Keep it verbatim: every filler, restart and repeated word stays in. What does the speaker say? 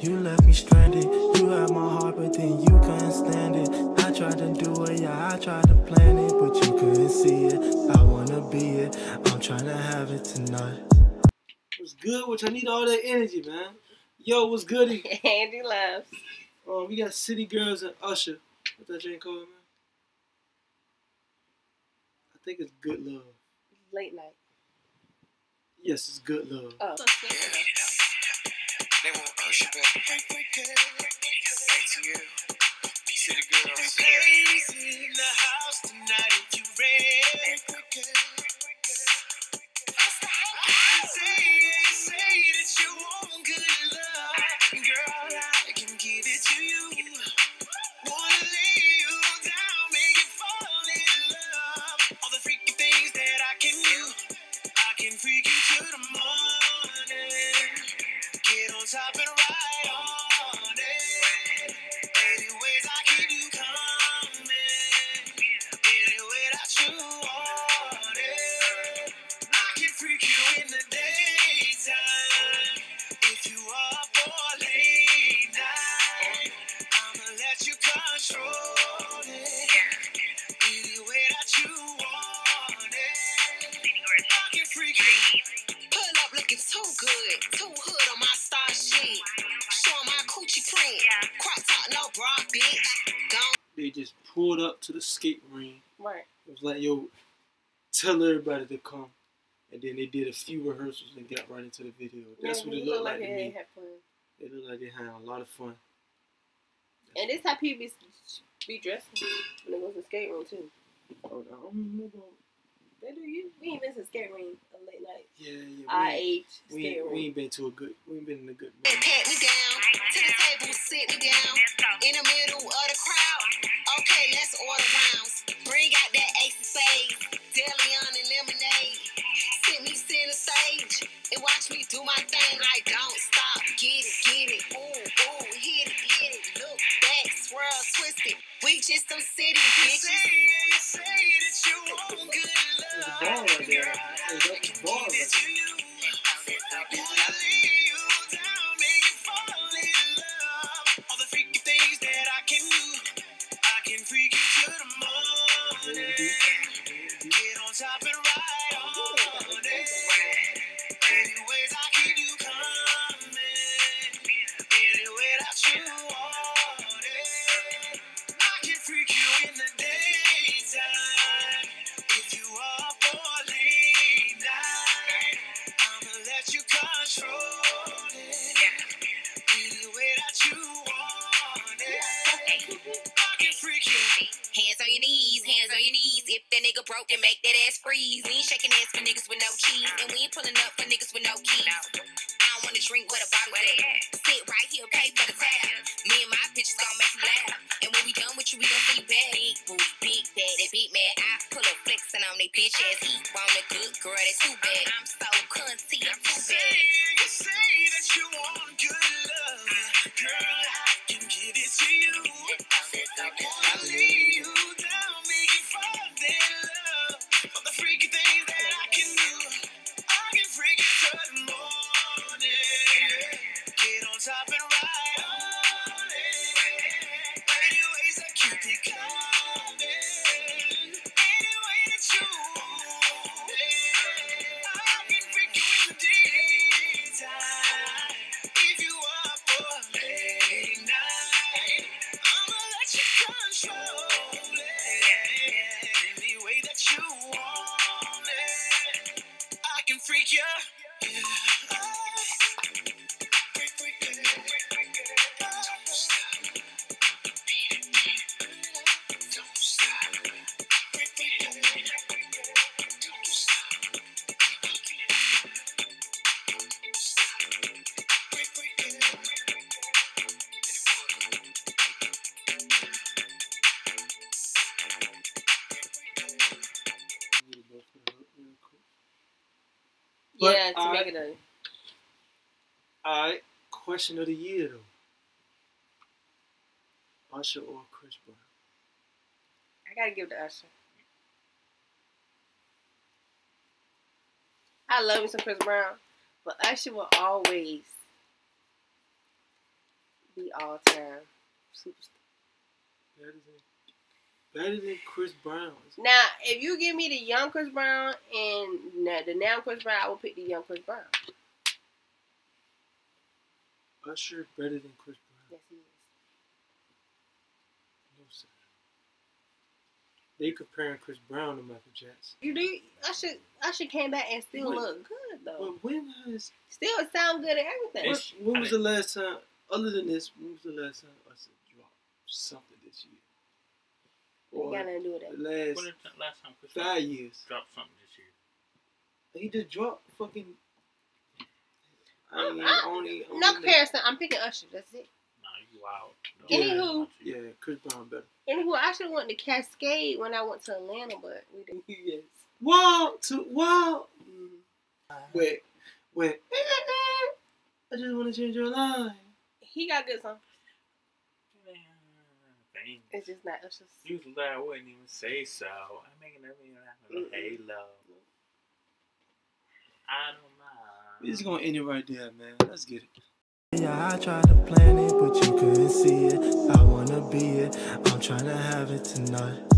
You left me stranded. You had my heart, but then you couldn't stand it. I tried to do it, yeah, I tried to plan it, but you couldn't see it. I wanna be it. I'm trying to have it tonight. What's good? Which I need all that energy, man. Yo, what's good? Andy laughs. Oh, um, we got City Girls and Usher. What's that drink called, man? I think it's Good Love. Late night. Yes, it's Good Love. Oh. They want Usher, baby. Thanks to you. City Girls. Crazy in the house tonight if you ready. They just pulled up to the skate ring. Right. It was like, yo, tell everybody to come. And then they did a few rehearsals and got right into the video. That's yeah, what it looked look like, like to me. Had fun. It looked like they had a lot of fun. And this how people be, be dressed when they go to the skate room, too. Oh, no. I don't remember. They do you. We ain't been to the skate ring a late night. Yeah, yeah. I H skate room. We ain't been to a good, we ain't been in a good mood. Pat me down, to the table, sit me down, in the middle of the crowd. Okay, let's order rounds. Bring out that Ace of Spades, Delion and lemonade. Sit me center stage and watch me do my thing like don't stop. Get it, get it, ooh, ooh, hit it, hit it. Look back, swirl, twist it. We just some city bitches. You say that you want good love. There's a bar right there. There's a bar right there. Broke and make that ass freeze. We ain't shaking ass for niggas with no cheese, and we ain't pulling up for niggas with no keys. I don't wanna drink with a bottle of that. Sit right here, pay for the tab. Me and my bitches gon' make you laugh, and when we done with you, we gon' see bad. Big booty, big daddy, big man. I pull up flexing on they bitch ass. He want a good girl that's too bad. I'm so cunty, I'm too bad. You say that you want good love, girl. I can give it to you. I wanna leave you down, make you fall down. But yeah, to I, make it a... I question of the year though. Usher or Chris Brown? I gotta give it to Usher. I love me some Chris Brown, but Usher will always the all-time superstar. That isn't, that isn't Chris Brown. Now, if you give me the young Chris Brown and the now Chris Brown, I will pick the young Chris Brown. Usher is better than Chris Brown. Yes, he is. No, sir. They comparing Chris Brown to Michael Jackson. You do? Usher, Usher came back and still when, looked good, though. But when was... Still sound good and everything. What, when was the last time, other than this, when was the last time Usher dropped something this year? Or got nothing to do with that. Last, when was the last time Chris five years. dropped something this year? He just dropped fucking... I mean, I, only, only no comparison. I'm picking Usher. That's it. Nah, you wild. No, Anywho. Yeah, yeah, Chris Brown better. Anywho, I should have went to Cascade when I went to Atlanta, but we didn't. Yes. Whoa, to whoa. Mm. Wait, wait. I just want to change your life. He got good songs. Dang. It's just not Usher's. You I wouldn't even say so. I'm making everything happen. Hey, love. I don't. It's gonna end it right there, man. Let's get it. Yeah, I tried to plan it, but you couldn't see it. I wanna be it. I'm trying to have it tonight.